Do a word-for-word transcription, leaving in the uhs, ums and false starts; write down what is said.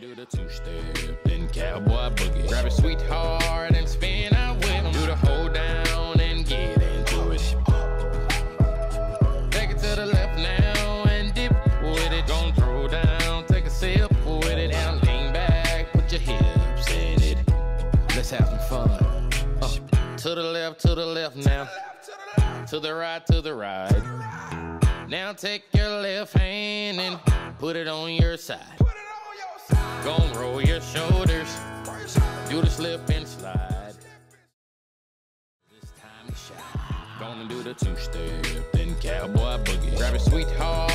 Do the two-step, then cowboy boogie. Grab a sweetheart and spin out with him. Do the hold down and get into it. Take it to the left now and dip with it. Gon' throw down, take a sip with it. Now lean back, put your hips in it. Let's have some fun. Uh, to the left, to the left now. To the right, to the right. Now take your left hand and put it on your side. Gon' roll your shoulders, do the slip and slide. This time to shine. Gonna do the two-step, then cowboy boogie. Grab a sweetheart.